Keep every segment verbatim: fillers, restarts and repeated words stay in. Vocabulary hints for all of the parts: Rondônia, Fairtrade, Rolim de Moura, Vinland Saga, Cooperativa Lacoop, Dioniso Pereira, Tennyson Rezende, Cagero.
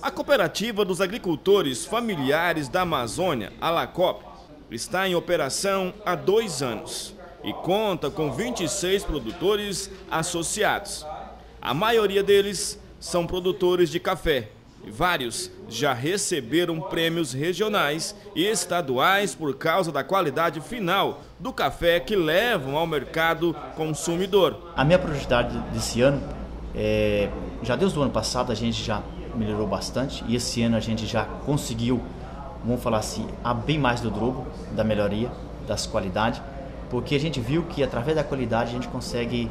A Cooperativa dos Agricultores Familiares da Amazônia, a Lacoop, está em operação há dois anos e conta com vinte e seis produtores associados. A maioria deles são produtores de café. Vários já receberam prêmios regionais e estaduais por causa da qualidade final do café que levam ao mercado consumidor. A minha prioridade desse ano, é, já desde o ano passado a gente já melhorou bastante e esse ano a gente já conseguiu, vamos falar assim, abrir mais do dobro, da melhoria, das qualidades, porque a gente viu que através da qualidade a gente consegue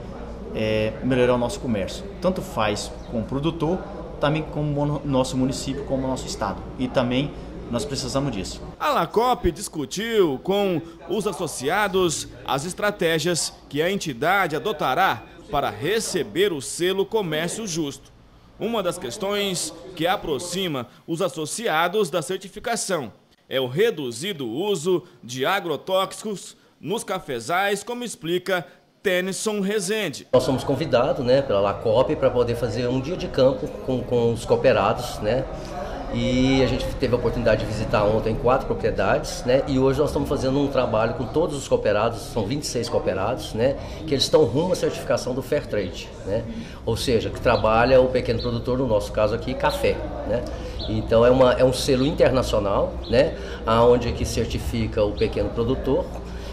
é, melhorar o nosso comércio, tanto faz com o produtor, também como nosso município, como nosso estado. E também nós precisamos disso. A Lacoop discutiu com os associados as estratégias que a entidade adotará para receber o selo Comércio Justo. Uma das questões que aproxima os associados da certificação é o reduzido uso de agrotóxicos nos cafezais, como explica Tennyson Rezende. Nós somos convidados, né, pela Lacoop para poder fazer um dia de campo com, com os cooperados, né? E a gente teve a oportunidade de visitar ontem quatro propriedades, né? E hoje nós estamos fazendo um trabalho com todos os cooperados, são vinte e seis cooperados, né? Que eles estão rumo à certificação do Fairtrade, né? Ou seja, que trabalha o pequeno produtor, no nosso caso aqui, café, né? Então é, uma, é um selo internacional, né? Aonde que certifica o pequeno produtor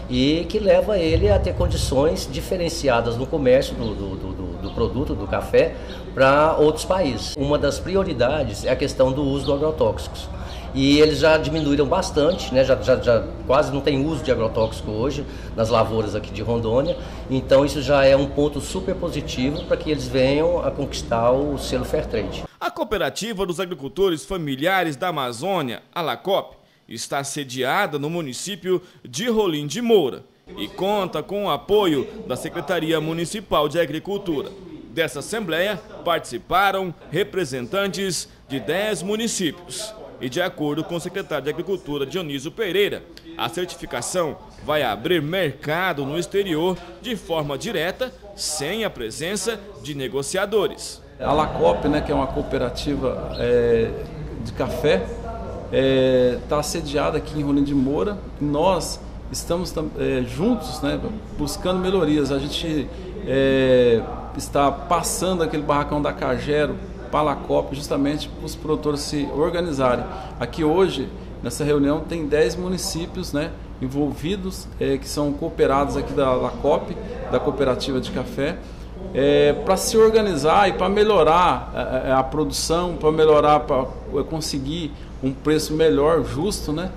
e que leva ele a ter condições diferenciadas no comércio do, do, do, do produto, do café, para outros países. Uma das prioridades é a questão do uso de agrotóxicos. E eles já diminuíram bastante, né? já, já, já quase não tem uso de agrotóxico hoje nas lavouras aqui de Rondônia. Então isso já é um ponto super positivo para que eles venham a conquistar o selo Fairtrade. A Cooperativa dos Agricultores Familiares da Amazônia, a Lacoop, está sediada no município de Rolim de Moura e conta com o apoio da Secretaria Municipal de Agricultura. Dessa assembleia participaram representantes de dez municípios. E de acordo com o secretário de Agricultura, Dioniso Pereira, a certificação vai abrir mercado no exterior de forma direta, sem a presença de negociadores. A Lacoop, né, que é uma cooperativa é, de café, está é, sediada aqui em Rolim de Moura. Nós estamos é, juntos, né, buscando melhorias. A gente é, está passando aquele barracão da Cagero para a Lacoop, justamente para os produtores se organizarem. Aqui hoje, nessa reunião, tem dez municípios, né, envolvidos, é, que são cooperados aqui da Lacoop, da Cooperativa de Café, É, para se organizar e para melhorar a, a produção, para melhorar, para conseguir um preço melhor, justo, né?